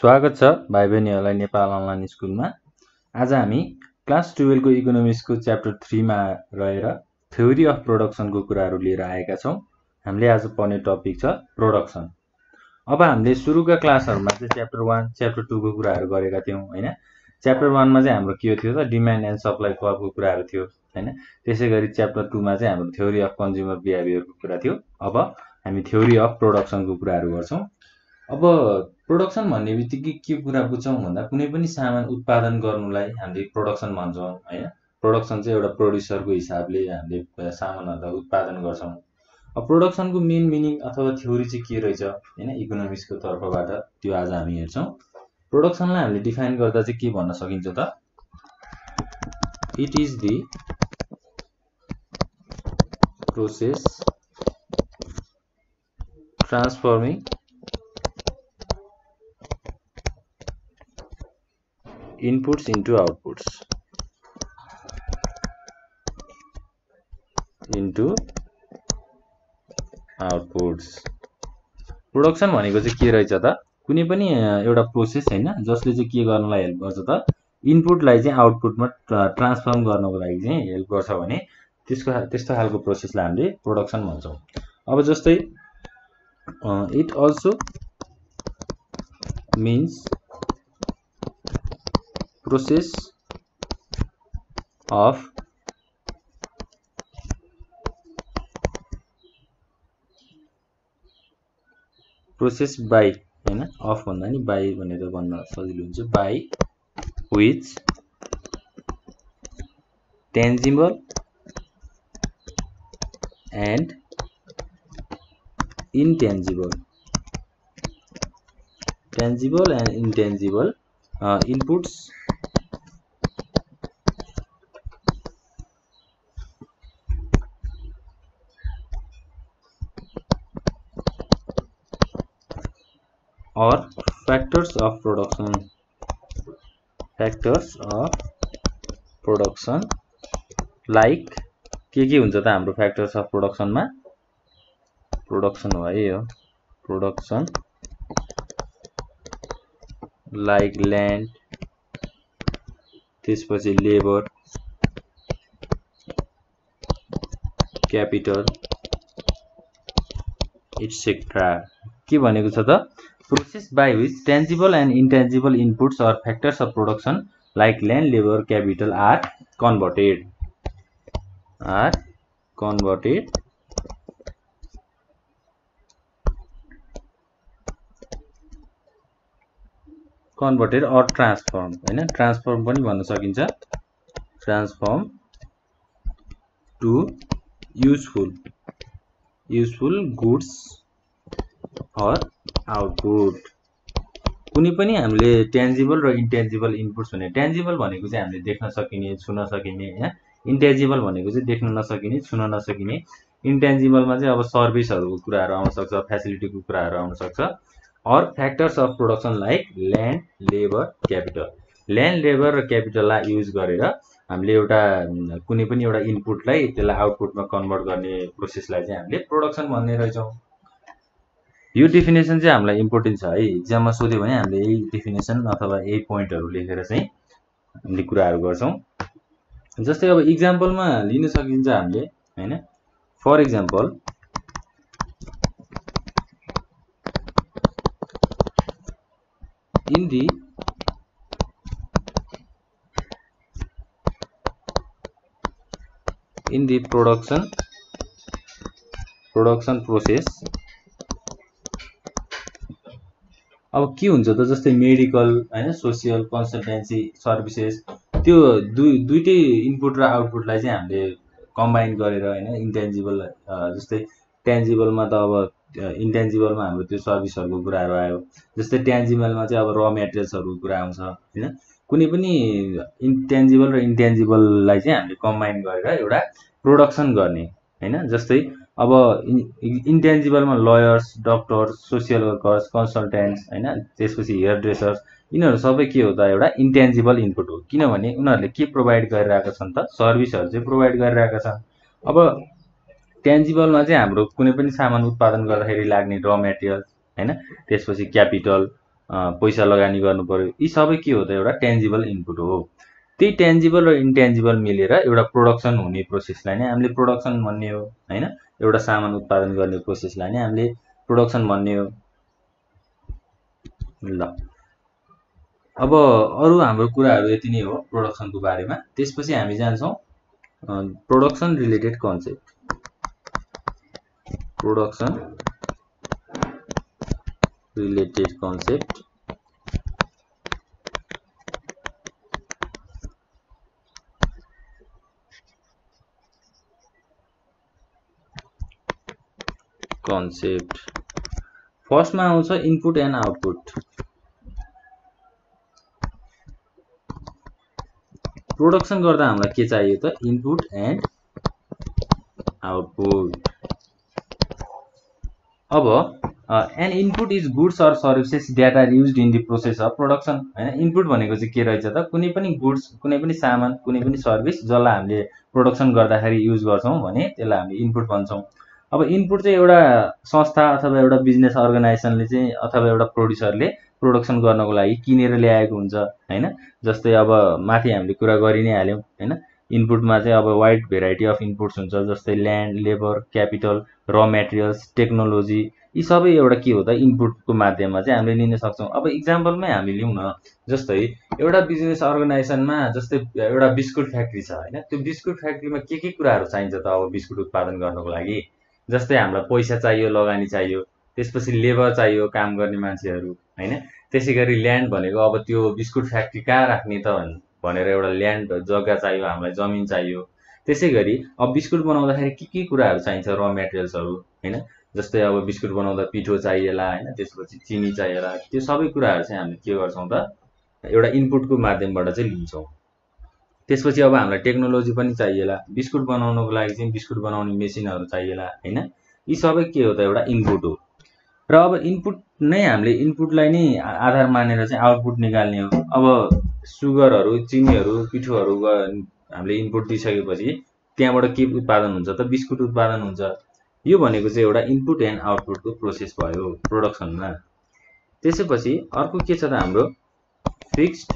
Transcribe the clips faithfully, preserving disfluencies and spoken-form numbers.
स्वागत छ भाइ बहिनीहरुलाई नेपाल अनलाइन स्कुलमा। आज हामी क्लास बाह्र को इकोनोमिक्स को च्याप्टर तीन मा रहेर थ्योरी अफ प्रोडक्शन को कुराहरु लिएर आएका छौं। हामीले आज पढ्ने टपिक छ प्रोडक्शन। अब हामीले सुरुका क्लासहरुमा चाहिँ च्याप्टर एक, च्याप्टर दुई को कुराहरु गरेका थियौं हैन। च्याप्टर एक मा चाहिँ हाम्रो के थियो त डिमान्ड एन्ड सप्लाई कर्व को कुराहरु थियो हैन। त्यसैगरी च्याप्टर दुई मा चाहिँ हाम्रो थ्योरी अफ कन्ज्युमर बिहेभियर को कुरा थियो। अब हामी थ्योरी अफ प्रोडक्शन को कुराहरु गर्छौं। अब प्रोडक्शन भन्ने बित्तिकै के कुरा बुझ्छौं भन्दा कुनै पनि सामान उत्पादन गर्नुलाई हामीले प्रोडक्शन भन्छौं हैन। प्रोडक्शन चाहिँ एउटा प्रोड्युसरको हिसाबले हामीले सामानहरु उत्पादन गर्छौं। अब प्रोडक्शनको मेन मिनिङ अथवा थ्योरी चाहिँ के रहेछ हैन इकोनोमिक्सको तर्फबाट, त्यो आज हामी हेर्छौं। प्रोडक्शनलाई हामीले डिफाइन गर्दा चाहिँ के भन्न सकिन्छ त it is the process transforming inputs into outputs into outputs। Production भनेको चाहिँ के रहेछ त कुनै पनि एउटा प्रोसेस हैन जसले चाहिँ के गर्नलाई हेल्प गर्छ त इनपुटलाई चाहिँ आउटपुटमा ट्रान्सफर्म गर्नको लागि चाहिँ हेल्प गर्छ भने त्यसको त्यस्तो हालको प्रोसेसलाई हामीले प्रोडक्शन भन्छौं। अब जस्तै it also means process of process by हैन अफ भन्दा नि बाई भनेर भन्न सजिलो हुन्छ by which tangible and intangible tangible and intangible inputs और factors of production factors of production like के के हुन्छ त हाम्रो फैक्टर्स अफ प्रोडक्शन मा प्रोडक्शन हो है यो प्रोडक्शन लाइक लैंड त्यसपछि लेबर कैपिटल एटसेट्रा के भनेको छ त process by which tangible and intangible inputs और factors of production like land labour capital are converted are converted converted और ट्रांसफर्म हैन। ट्रांसफर्म पनि भन्न सकिन्छ transform to useful useful goods और आउटपुट। कुनै पनि हामीले टेन्जिबल र इन्टेन्जिबल इनपुट्स भने टेन्जिबल भनेको चाहिँ हामीले देख्न सकिने छुन सकिने हैन। इन्टेन्जिबल भनेको चाहिँ देख्न नसकिने छुन नसकिने। इन्टेन्जिबलमा चाहिँ अब सर्भिसहरुको कुराहरु आउन सक्छ, फ्यासिलिटीको कुराहरु आउन सक्छ। और factors of production like land labour capital land labour र क्यापिटललाई युज गरेर हामीले एउटा कुनै पनि एउटा इनपुटलाई त्यसलाई आउटपुटमा कन्भर्ट गर्ने प्रोसेसलाई चाहिँ हामीले प्रोडक्शन भन्ने रहेछौं। यो डेफिनेसन चाहिँ हामीलाई इम्पोर्टेन्ट छ है। एग्जाममा सोध्यो भने हामीले यही डेफिनेसन अथवा यही पोइन्टहरु लेखेर चाहिँ हामीले कुराहरु गर्छौं। जस्तै अब एक्जाम्पलमा लिन सकिन्छ हामीले हैन। For example in the in the production production process अब के हुन्छ त जस्तै मेडिकल हैन सोशल कन्सल्टेन्सी सर्भिसेस त्यो दुई दुईटै इनपुट र आउटपुटलाई चाहिँ हामीले कम्बाइन गरेर हैन इन्टेन्जिबल जस्तै टेन्जिबलमा त अब इन्टेन्जिबलमा हाम्रो त्यो सर्भिसहरुको कुराहरु आयो। जस्तै टेन्जिबलमा चाहिँ अब र मटेरियल्सहरुको कुरा आउँछ हैन। कुनै पनि इन्टेन्जिबल र इन्टेन्जिबललाई चाहिँ हामीले कम्बाइन गरेर एउटा प्रोडक्शन गर्ने हैन। जस्तै अब इन्टेन्जिबलमा lawyers doctors social workers consultants हैन त्यसपछि हेयर ड्रेसर्स यिनीहरु सबै के हो त एउटा इन्टेन्जिबल इनपुट हो। किनभने उनीहरुले के प्रोवाइड गरिरहेका छन् त सर्भिसहरु चाहिँ प्रोवाइड गरिरहेका छन्। अब टेन्जिबलमा चाहिँ हाम्रो कुनै पनि सामान उत्पादन गर्दाखेरि लाग्ने र मटेरियल हैन त्यसपछि क्यापिटल पैसा लगानी गर्नुपर्यो। यी सबै के हो त एउटा टेन्जिबल इनपुट हो। त्यही टेन्जिबल र इन्टेन्जिबल मिलेर एउटा प्रोडक्सन हुने प्रोसेसलाई नै हामीले प्रोडक्सन भन्ने हो, हैन? एउटा सामान उत्पादन गर्ने प्रोसेसलाई नै हामीले प्रोडक्सन भन्ने हो। ल अब अरु हाम्रो कुराहरु यति नै हो प्रोडक्सनको बारेमा। त्यसपछि हामी जान्छौं production related concept. Production related concept concept first मा आउँछ input and output। production गर्दा हामीलाई के चाहियो त input and output। अब Uh, an input is goods or services that are used in the process of production, हैन? इनपुट भनेको चाहिँ के रहेछ त कुनै पनि गुड्स, कुनै पनि सामान, कुनै पनि सर्भिस जसलाई हामीले प्रोडक्सन गर्दाखेरि युज गर्छौं भने त्यसलाई हामीले इनपुट भन्छौं। अब इनपुट चाहिँ एउटा संस्था अथवा एउटा बिजनेस अर्गनाइजेसनले चाहिँ अथवा एउटा प्रोड्युसरले प्रोडक्सन गर्नको लागि किनेर ल्याएको हुन्छ, हैन? जस्तै अब माथि हामीले कुरा गरि नै हाल्यौं, हैन? इनपुटमा चाहिँ अब वाइड भेराइटी अफ इनपुट्स हुन्छ, जस्तै ल्यान्ड, लेबर, क्यापिटल, र मटेरियल्स, टेक्नोलोजी। यी सबै एउटा के हो त इनपुटको माध्यममा चाहिँ हामीले लिन सक्छौं। अब एक्जाम्पलमै हामी लिउँ न, जस्तै एउटा बिजनेस अर्गनाइजेसनमा जस्तै एउटा बिस्कुट फ्याक्ट्री छ, हैन? त्यो बिस्कुट फ्याक्ट्रीमा के के कुराहरु चाहिन्छ त अब बिस्कुट उत्पादन गर्नको लागि? जस्तै हामीलाई पैसा चाहियो, लगानी चाहियो, त्यसपछि लेबर चाहियो, काम गर्ने मान्छेहरु, हैन? त्यसैगरी ल्यान्ड भनेको अब त्यो बिस्कुट फ्याक्ट्री कहाँ राख्ने त भनेर एउटा ल्यान्ड जग्गा चाहियो, हामीलाई जमिन चाहियो। त्यसैगरी अब बिस्कुट बनाउँदाखेरि के के कुराहरु चाहिन्छ र मटेरियल्सहरु, हैन? जस्तै अब बिस्कुट बनाउँदा पिठो चाहिएला, हैन? त्यसपछि चिनी चाहिएला। त्यो सबै कुराहरु चाहिँ हामी के गर्छौं त एउटा इनपुटको माध्यमबाट चाहिँ लिन्छौं। त्यसपछि अब हामीलाई टेक्नोलोजी पनि चाहिएला, बिस्कुट बनाउनको लागि चाहिँ बिस्कुट बनाउने मेसिनहरु चाहिएला, हैन? यी सबै के हो त एउटा इनपुट हो। र अब इनपुट नै हामीले इनपुटलाई नै आधार मानेर चाहिँ आउटपुट निकाल्ने हो। अब सुगरहरु, चिनीहरु, पिठोहरु हामीले इनपुट दिइसकेपछि त्यहाँबाट के उत्पादन हुन्छ त बिस्कुट उत्पादन हुन्छ। यो भनेको चाहिँ एउटा इनपुट एन्ड आउटपुटको प्रोसेस भयो प्रोडक्सनमा। त्यसपछि अर्को के छ त हाम्रो fixed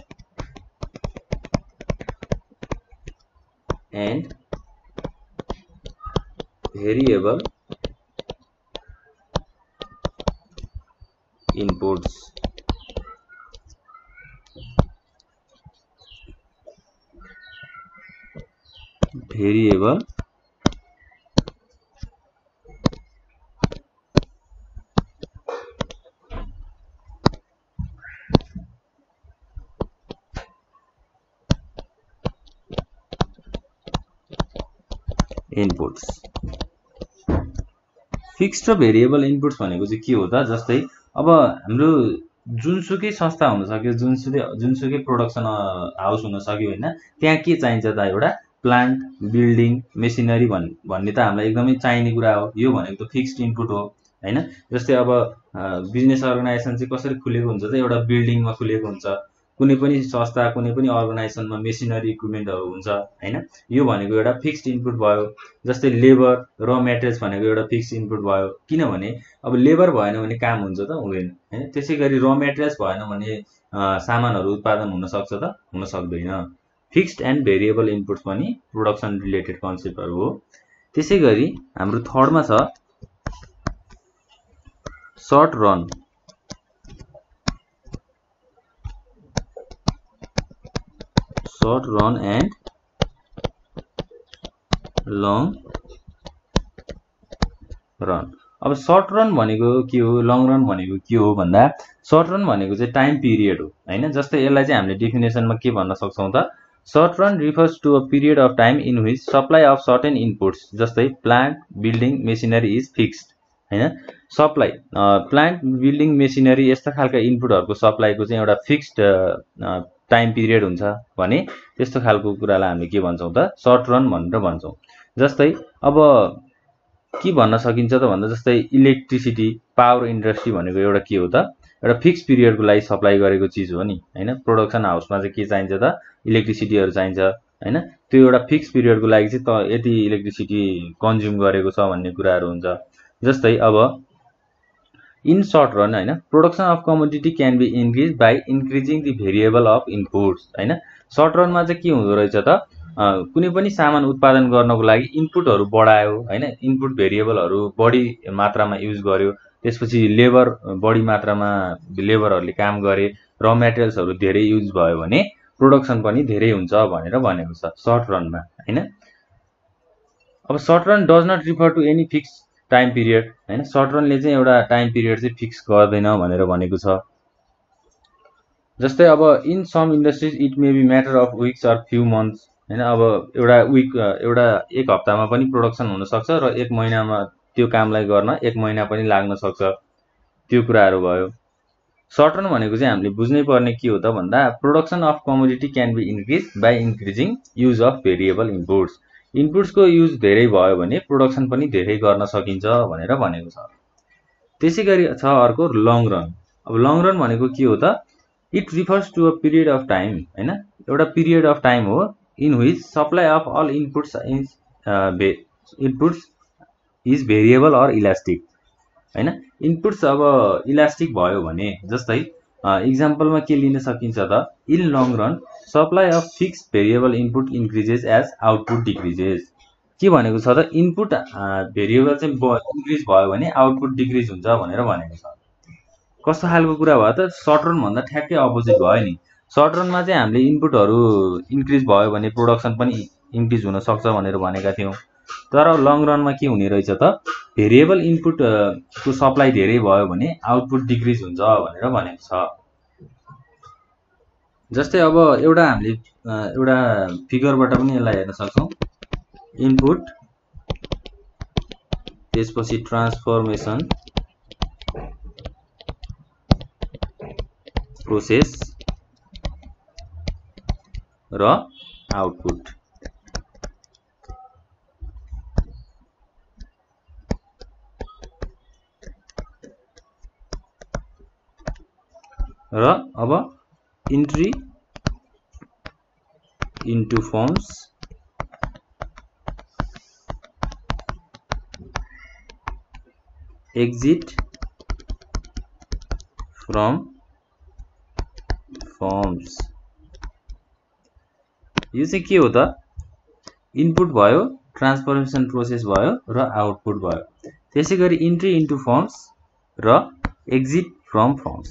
and variable inputs. Variable inputs. Fixed र भेरिएबल इनपुट्स भनेको चाहिँ के हो त जस्तै अब हाम्रो जुनसुकै संस्था हुन सक्यो, जुनसुकै जुनसुकै प्रोडक्सन हाउस हुन सक्यो, हैन? त्यहाँ के चाहिन्छ त एउटा प्लान्ट, बिल्डिङ, मेसिनरी भन् भन्ने त हामीलाई एकदमै चाहिने कुरा हो। यो भनेको त फिक्स्ड इनपुट हो, हैन? जस्तै अब बिजनेस अर्गनाइजेसन चाहिँ कसरी खुलेको हुन्छ त एउटा बिल्डिङमा खुलेको हुन्छ। कुनै पनि संस्था, कुनै पनि अर्गनाइजेसनमा मेसिनरी, इक्विपमेन्टहरु हुन्छ, हैन? यो भनेको एउटा फिक्स्ड इनपुट भयो। जस्तै लेबर, र मटेरियल्स भनेको एउटा फिक्स्ड इनपुट भयो, किनभने अब लेबर भएन भने काम हुन्छ त हुँदैन, हैन? त्यसैगरी र मटेरियल्स भएन भने सामानहरु उत्पादन हुन सक्छ त हुन सक्दैन। फिक्स्ड एन्ड भेरिएबल इनपुट्स पनि प्रोडक्सन रिलेटेड कन्सेप्टहरु हो। त्यसैगरी हाम्रो थर्डमा छ short run. Short run and long run। अब short run भनेको के हो, long run भनेको के हो भन्दा short run भनेको चाहिँ टाइम पिरियड हो, हैन? जस्तै यसलाई चाहिँ हामीले डेफिनेसनमा के भन्न सक्छौं त short run refers to a period of time in which supply of certain inputs जस्तै plant, building, machinery is fixed, हैन? सप्लाई प्लान्ट, बिल्डिङ, मेसिनरी यस्ता खालका इनपुटहरुको सप्लाईको चाहिँ एउटा फिक्स्ड टाइम पिरियड हुन्छ भने त्यस्तो खालको कुरालाई हामी के भन्छौं त सर्ट रन भनेर भन्छौं। जस्तै अब के भन्न सकिन्छ त भन्दा जस्तै इलेक्ट्रिसिटी, पावर इन्डस्ट्री भनेको एउटा के हो त एउटा फिक्स पिरियडको लागि सप्लाई गरेको चीज हो नि, हैन? प्रोडक्सन हाउसमा चाहिँ के चाहिन्छ त इलेक्ट्रिसिटीहरु चाहिन्छ, हैन? त्यो एउटा फिक्स पिरियडको लागि चाहिँ त यति इलेक्ट्रिसिटी कन्ज्युम गरेको छ भन्ने कुराहरु हुन्छ। जस्तै अब In short run, production of commodity can be increased by increasing the variable of inputs. Short run में के हुँदो रहेछ त कुनै पनि सामान उत्पादन गर्नको लागि इनपुटहरु बढायो हैन, इनपुट भेरिएबलहरु बढी मात्रामा युज गर्यो, त्यसपछि लेबर बढी मात्रामा लेबरहरुले काम गरे, र मटेरियल्सहरु धेरै युज भयो भने प्रोडक्सन पनि धेरै हुन्छ भनेर भनेको छ शॉर्ट रन मा हैन। अब short run does not refer to any fix time period हैन, शॉर्ट रन ले चाहिँ एउटा टाइम पीरियड चाहिँ फिक्स गर्दैन भनेर भनेको छ। जस्तै अब in some industries it may be matter of weeks or few months हैन, अब एउटा वीक एउटा एक हप्तामा पनि प्रोडक्सन हुन सक्छ र एक महिनामा त्यो कामलाई गर्न एक महिना पनि लाग्न सक्छ, त्यो कुराहरु भयो। शॉर्ट रन भनेको चाहिँ हामीले बुझ्नै पर्ने के हो त भन्दा production of commodity can be increase by increasing use of variable inputs. इनपुट्सको युज धेरै भयो भने प्रोडक्सन पनि धेरै गर्न सकिन्छ भनेर भनेको छ। त्यसैगरी छ अर्को लङ रन। अब लङ रन भनेको के हो त it refers to a period of time हैन, एउटा पीरियड अफ टाइम हो in which supply of all inputs is inputs is variable or elastic हैन। इनपुट्स अब इलास्टिक भयो भने जस्तै एक्जाम्पलमा के लिन सकिन्छ त in long run supply of fix variable input increases as output decreases. के भनेको छ त इनपुट भेरिएबल चाहिँ इन्क्रिज भयो भने आउटपुट डिक्रिज हुन्छ भनेर भनेको छ। कस्तो खालको कुरा भयो त शॉर्ट रन भन्दा ठ्याक्कै अपोजिट भयो नि। शॉर्ट रन में हामीले इनपुटहरु इन्क्रिज भयो भने प्रोडक्सन पनि इन्क्रिज हुन सक्छ भनेर भनेका थियौं, तर लङ रन में के हुने रहेछ त भेरिएबल इनपुट को सप्लाई धेरै भयो भने आउटपुट डिक्रिज हुन्छ भनेर भनेको छ। जस्तै अब एउटा हामीले एउटा फिगरबाट पनि यसलाई हेर्न सक्छौं, इनपुट त्यसपछि ट्रान्सफर्मेसन प्रोसेस र आउटपुट। र अब entry into firms exit from firms. यो चाहिँ के हो त इनपुट भयो, ट्रान्सफर्मेसन प्रोसेस भयो र आउटपुट भयो। त्यसैगरी इन्ट्री इन्टु फर्म्स र एक्जिट फ्रम फर्म्स।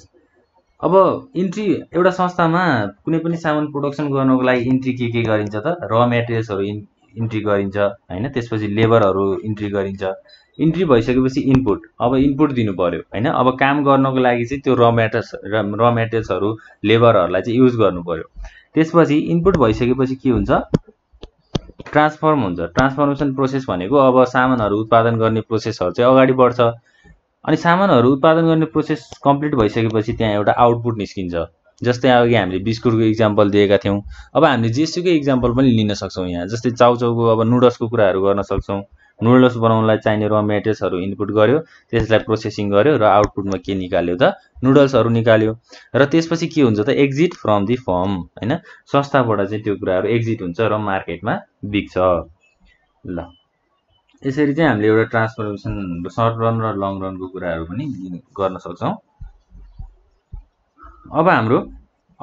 अब इन्ट्री एउटा संस्थामा कुनै पनि सामान प्रोडक्सन गर्नको लागि इन्ट्री के के गरिन्छ त र मटेरियल्सहरु इन्ट्री गरिन्छ हैन, त्यसपछि लेबरहरु इन्ट्री गरिन्छ। इन्ट्री भइसकेपछि इनपुट, अब इनपुट दिनु पर्यो हैन। अब काम गर्नको लागि चाहिँ त्यो र मटेरियल्स र मटेरियल्सहरु लेबरहरुलाई चाहिँ युज गर्नु पर्यो। त्यसपछि इनपुट भइसकेपछि के हुन्छ ट्रान्सफर्म हुन्छ। ट्रान्सफर्मेसन प्रोसेस भनेको अब सामानहरु उत्पादन गर्ने प्रोसेसहरु चाहिँ अगाडि बढ्छ, अनि सामानहरु उत्पादन गर्ने प्रोसेस कम्प्लिट भइसकेपछि त्यहाँ एउटा आउटपुट निस्किन्छ। जस्तै अघि हामीले बिस्कुटको एक्जाम्पल दिएका थियौं, अब हामीले जेसुकै एक्जाम्पल पनि लिन सक्छौं यहाँ। जस्तै चाउचाउको अब नुडल्सको कुराहरु गर्न सक्छौं, नुडल्स बनाउनलाई चाहिने र मटेरियल्सहरु इनपुट गर्यो, त्यसलाई प्रोसेसिङ गर्यो र आउटपुटमा के निकाल्यो त नुडल्सहरु निकाल्यो। र त्यसपछि के हुन्छ त एक्जिट फ्रम द फर्म हैन, संस्थाबाट चाहिँ त्यो कुराहरु एक्जिट हुन्छ र मार्केटमा बिक्छ। ल यसरी चाहिँ हामीले एउटा ट्रान्सफर्मेसन सर्ट रन र लङ रनको कुराहरु पनि गर्न सक्छौं। अब हाम्रो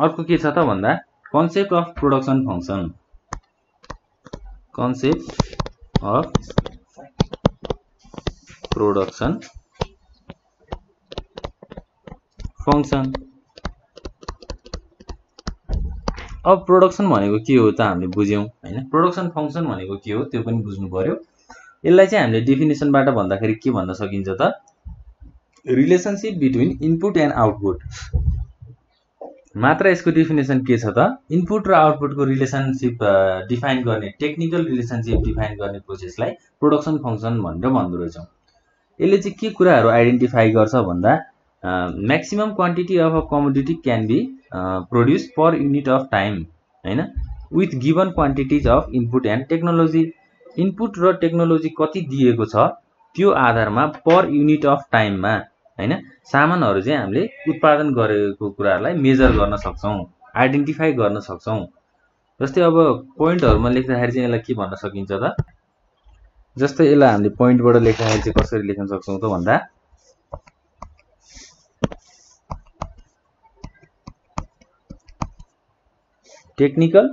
अर्को के छ त भन्दा concept of production function. Concept of production function. अब प्रोडक्सन भनेको के हो त हामीले बुझ्यौं हैन, प्रोडक्सन फंक्शन भनेको के हो त्यो पनि बुझ्नु पर्यो। यसलाई चाहिँ हामीले डेफिनेसनबाट भन्दाखेरि के भन्न सकिन्छ त relationship between input and output मात्र। यसको डेफिनेसन के छ त इनपुट र आउटपुटको रिलेशनशिप डिफाइन गर्ने टेक्निकल रिलेशनशिप डिफाइन गर्ने प्रोसेसलाई प्रोडक्सन फंक्शन भनेर भन्दो रहेछौं। यसले चाहिँ के कुराहरु आइडेन्टिफाई गर्छ भन्दा maximum quantity of a commodity can be produce per unit of time हैन with given quantities of input and technology. Input र टेक्नोलोजी कति दिएको छ त्यो आधारमा पर युनिट अफ टाइममा हैन सामानहरु चाहिँ हामीले उत्पादन गरेको कुराहरुलाई मेजर गर्न सक्छौं, आइडेन्टिफाई गर्न सक्छौं। जस्तै अब पोइन्टहरुमा लेख्दाखेरि चाहिँ यसलाई के भन्न सकिन्छ त जस्तै यसलाई हामीले पोइन्टबाट लेख्दाखेरि चाहिँ कसरी लेख्न सक्छौं त भन्दा टेक्निकल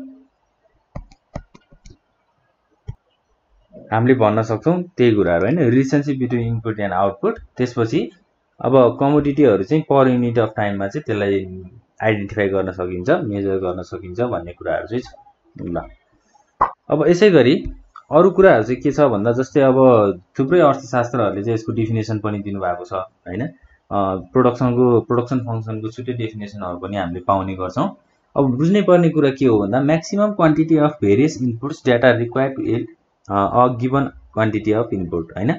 हामीले भन्न सक्छौं त्यही कुराहरु हैन, relationship between input and output. त्यसपछि अब कमोडिटीहरु चाहिँ पर युनिट अफ टाइम मा चाहिँ त्यसलाई आइडेन्टिफाई गर्न सकिन्छ, मेजर गर्न सकिन्छ भन्ने कुराहरु चाहिँ छ। ल अब यसैगरी अरु कुराहरु चाहिँ के छ भन्दा जस्तै अब थुप्रै अर्थशास्त्रहरुले चाहिँ यसको डेफिनेसन पनि दिनु भएको छ हैन, प्रोडक्सनको प्रोडक्सन फंक्सनको छुट्टै डेफिनेसनहरु पनि हामीले पाउने गर्छौं। अब बुझ्नै पर्ने कुरा के हो भन्दा maximum quantity of various inputs data required in a given quantity of input हैन।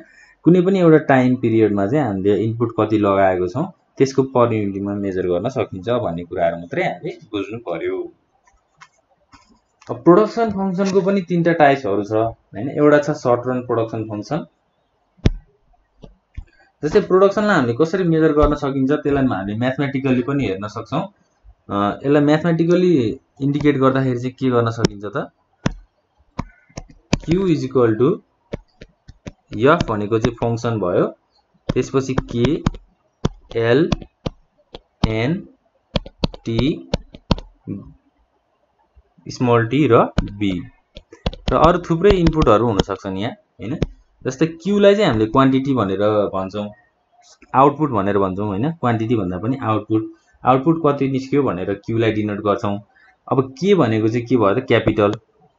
कुनै पनि एउटा टाइम पिरियडमा चाहिँ हामीले इनपुट कति लगाएको छौं त्यसको पर युनिटमा मेजर गर्न सकिन्छ भन्ने कुराहरु मात्रै हामी बुझ्नु पर्यो। अब प्रोडक्सन फंक्सनको पनि तीनटा टाइप्सहरु छ हैन, एउटा छ सर्ट रन प्रोडक्सन फंक्सन। जस्तै प्रोडक्सनलाई हामीले कसरी मेजर गर्न सकिन्छ त्यसलाई हामीले म्याथमेटिकली पनि हेर्न सक्छौं। यसलाई म्याथमेटिकली इन्डिकेट गर्दाखेरि चाहिँ के गर्न सकिन्छ त Q is equal to F भनेको चाहिँ फंक्सन भयो, त्यसपछि K L N T small t र b र अरु थुप्रै इनपुटहरु हुन सक्छन् यहाँ हैन। जस्तै Q लाई चाहिँ हामीले क्वान्टिटी भनेर भन्छौं, आउटपुट भनेर भन्छौं हैन, क्वान्टिटी भन्दा पनि आउटपुट, आउटपुट कति निस्क्यो भनेर Q लाई डिनोट गर्छौं। अब K भनेको चाहिँ के भयो त क्यापिटल,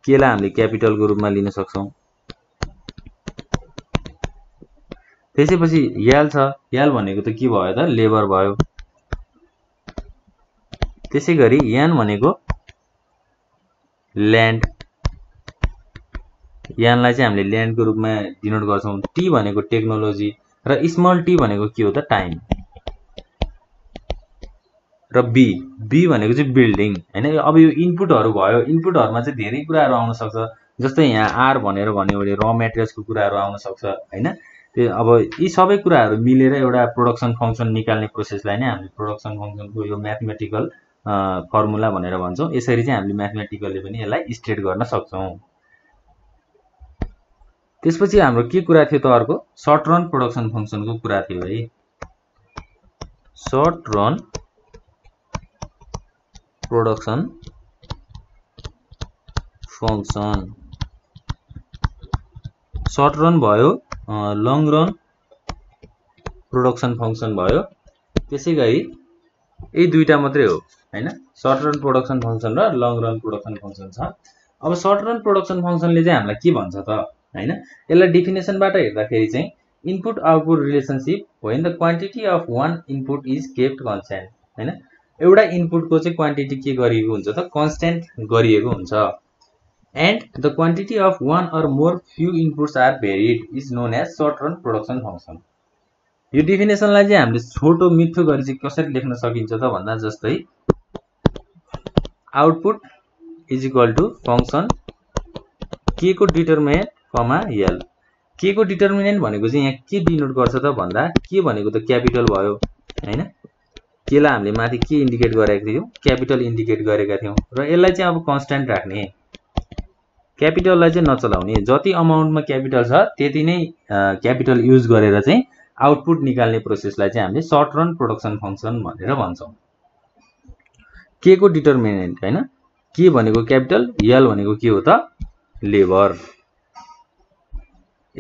K लाई हामीले क्यापिटल को रूपमा लिन सक्छौं। त्यसैपछि L छ, L भनेको त के भयो त लेबर भयो। त्यसैगरी N भनेको ल्यान्ड, N लाई चाहिँ हामीले ल्यान्ड को रूपमा डिनोट गर्छौं। T भनेको टेक्नोलोजी र स्मल t भनेको के हो त टाइम र b, b भनेको चाहिँ बिल्डिङ हैन। अब यो इनपुटहरु भयो, इनपुटहरुमा चाहिँ धेरै कुराहरु आउन सक्छ। जस्तै यहाँ r भनेर भन्यो भने र म्याटेरियल्सको कुराहरु आउन सक्छ हैन। त्यो अब यी सबै कुराहरु मिलेर एउटा प्रोडक्सन फंक्सन निकाल्ने प्रोसेसलाई नै हामीले प्रोडक्सन फंक्सनको यो म्याथमेटिकल फर्मुला भनेर भन्छौं। यसरी चाहिँ हामीले म्याथमेटिकली पनि यसलाई स्टेट गर्न सक्छौं। त्यसपछि हाम्रो के कुरा थियो त अर्को सर्ट रन प्रोडक्सन फंक्सनको कुरा थियो है। Short run production function, short run भयो, लङ रन प्रोडक्सन फंक्सन भयो। त्यसैगरी यही दुईटा मात्रै हो हैन, सर्ट रन प्रोडक्सन फंक्सन र लङ रन प्रोडक्सन फंक्सन छ। अब सर्ट रन प्रोडक्सन फंक्सनले चाहिँ हामीलाई के भन्छ त हैन, यसलाई डेफिनेसनबाट हेर्दाखेरि चाहिँ input output relationship when the quantity of one input is kept constant हैन। एउटा इनपुटको चाहिँ क्वान्टिटी के गरिएको हुन्छ त कन्स्ट्यान्ट गरिएको हुन्छ। And the quantity of one or more few inputs are varied is known as short run production function. यो डेफिनेसनलाई चाहिँ हामीले छोटो मिठो गरी चाहिँ कसरी लेख्न सकिन्छ त भन्दा जस्तै output is equal to function के को डिटरमिनेन्ट कमा एल। के को डिटरमिनेन्ट भनेको चाहिँ यहाँ के डिनोट गर्छ त भन्दा के भनेको त क्यापिटल भयो हैन, केलाई हामीले माथि के इन्डिकेट गरेका थियौं क्यापिटल इन्डिकेट गरेका थियौं र यसलाई चाहिँ अब कन्स्ट्यान्ट राख्ने, क्यापिटललाई चाहिँ नचलाउने। जति अमाउन्टमा क्यापिटल छ त्यति नै क्यापिटल युज गरेर चाहिँ आउटपुट निकाल्ने प्रोसेसलाई चाहिँ हामीले सर्ट रन प्रोडक्सन फंक्सन भनेर भन्छौं। के को डिटरमिनेन्ट हैन, के भनेको क्यापिटल, एल भनेको के हो त लेबर।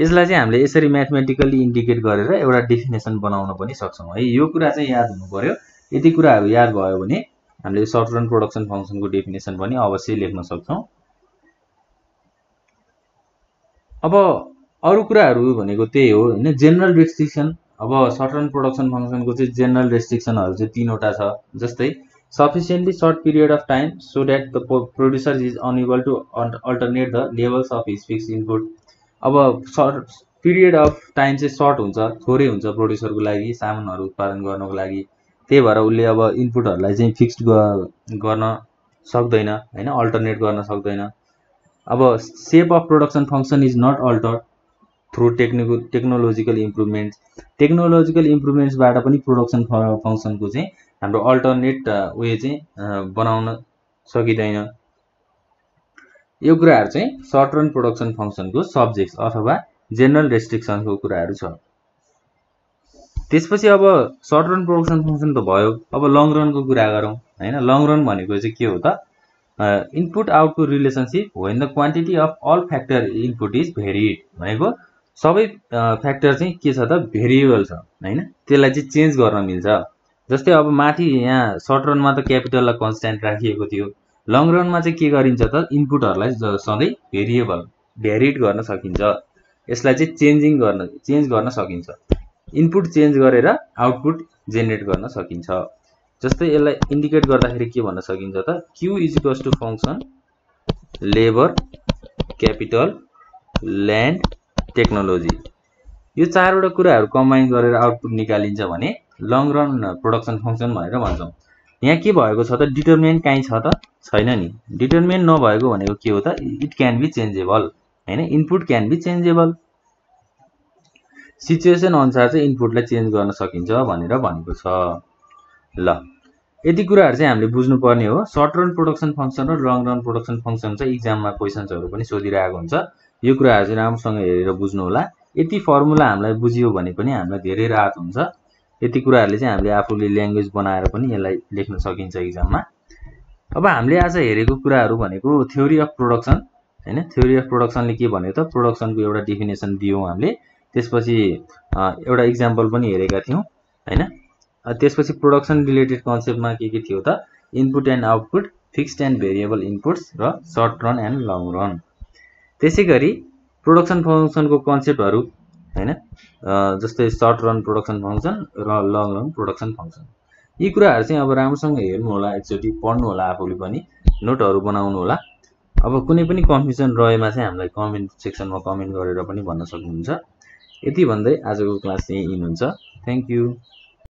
यसलाई चाहिँ हामीले यसरी म्याथमेटिकली इन्डिकेट गरेर एउटा डेफिनेसन बनाउन पनि सक्छौं है। यो कुरा चाहिँ याद हुनु पर्यो। यति कुराहरु याद भयो भने हामीले सर्ट रन प्रोडक्सन फंक्सनको डेफिनेसन पनि अवश्य लेख्न सक्छौं। अब अरु कुराहरु भनेको त्यही हो हैन, जनरल रेस्ट्रिक्सन। अब सर्ट रन प्रोडक्सन फंक्सनको चाहिँ जनरल रेस्ट्रिक्सनहरु चाहिँ तीनवटा छ। जस्तै sufficiently short period of time so that the producer is unable to alternate the levels of his fixed input. अब सर्ट पीरियड अफ टाइम चाहिँ सर्ट हुन्छ, थोरै हुन्छ प्रोड्युसरको लागि सामानहरु उत्पादन गर्नको लागि, त्यही भएर उसले अब इनपुटहरुलाई चाहिँ फिक्स्ड गर्न सक्दैन हैन, अल्टरनेट गर्न सक्दैन। अब shape of production function is not altered through technical technological improvements. Technological इम्प्रुभमेन्ट्सबाट पनि प्रोडक्सन फंक्सनको चाहिँ हाम्रो अल्टरनेट वे चाहिँ बनाउन सकिदैन। यो कुराहरु चाहिँ सर्ट रन प्रोडक्सन फंक्सनको सब्जेक्ट्स अथवा जनरल रेस्ट्रिक्सनको कुराहरु छ। त्यसपछि अब सर्ट रन प्रोडक्सन फंक्सन त भयो, अब लङ रनको कुरा गरौं हैन। लङ रन भनेको चाहिँ के हो त uh, input output relationship when the quantity of all factor input is varied भनेको सबै फ्याक्टर चाहिँ के छ त भेरिएबल छ हैन, त्यसलाई चाहिँ चेन्ज गर्न मिल्छ। जस्तै अब माथि यहाँ सर्ट रनमा त क्यापिटललाई कन्स्ट्यान्ट राखिएको थियो, लङ रनमा चाहिँ के गरिन्छ त इनपुटहरुलाई सधैँ भेरिएबल भेरिएट गर्न सकिन्छ, यसलाई चाहिँ चेन्जिङ गर्न चेन्ज गर्न सकिन्छ, इनपुट चेन्ज गरेर आउटपुट जेनेरेट गर्न सकिन्छ। जस्तै यसलाई इन्डिकेट गर्दाखेरि के भन्न सकिन्छ त Q is equals to function labour capital land technology, यो चारवटा कुराहरु कम्बाइन गरेर आउटपुट निकालिन्छ भने लङ रन प्रोडक्सन फंक्शन भनेर भन्छौं। यहाँ के भएको छ त डिटरमिनेन्ट काई छ त छैन नि, डिटरमिनेन्ट नभएको भनेको के हो त इट क्यान बी चेन्जेबल हैन, input can be changeable, situation अनुसार चाहिँ इनपुटलाई चेन्ज गर्न सकिन्छ भनेर भनेको छ। ल यति कुराहरु चाहिँ हामीले बुझ्नु पर्ने हो। सर्ट रन प्रोडक्सन फंक्शन र लङ रन प्रोडक्सन फंक्शन चाहिँ एग्जाममा क्वेशन्सहरु पनि सोधिरहेको हुन्छ, यो कुराहरु चाहिँ राम्रोसँग हेरेर बुझ्नु होला। यति फर्मुला हामीलाई बुझियो भने पनि हामीलाई धेरै राहत हुन्छ, यति कुराहरुले चाहिँ हामीले आफुले ल्याङ्ग्वेज बनाएर पनि यसलाई लेख्न सकिन्छ एग्जाममा। अब हामीले आज हेरेको कुराहरु भनेको थ्योरी अफ प्रोडक्सन हैन, थ्योरी अफ प्रोडक्सनले के भन्यो त प्रोडक्सनको एउटा डेफिनेसन दियौ हामीले, त्यसपछि एउटा एक्जाम्पल पनि हेरेका थियौ हैन, त्यसपछि प्रोडक्सन रिलेटेड कन्सेप्टमा के के थियो त input and output, fixed and variable inputs र short run and long run. त्यसैगरी प्रोडक्सन फंक्सनको कन्सेप्टहरु हैन, जस्तै सर्ट रन प्रोडक्सन फंक्शन र लङ रन प्रोडक्सन फंक्शन, यी कुराहरु चाहिँ अब राम्रोसँग हेर्नु होला, एकचोटी पढ्नु होला, आफूले पनि नोटहरु बनाउनु होला। अब कुनै पनि कन्फ्युजन रहेमा चाहिँ हामीलाई कमेन्ट सेक्सनमा कमेन्ट गरेर पनि भन्न सक्नुहुन्छ। यति भन्दै आजको क्लास यही इन हुन्छ। Thank you.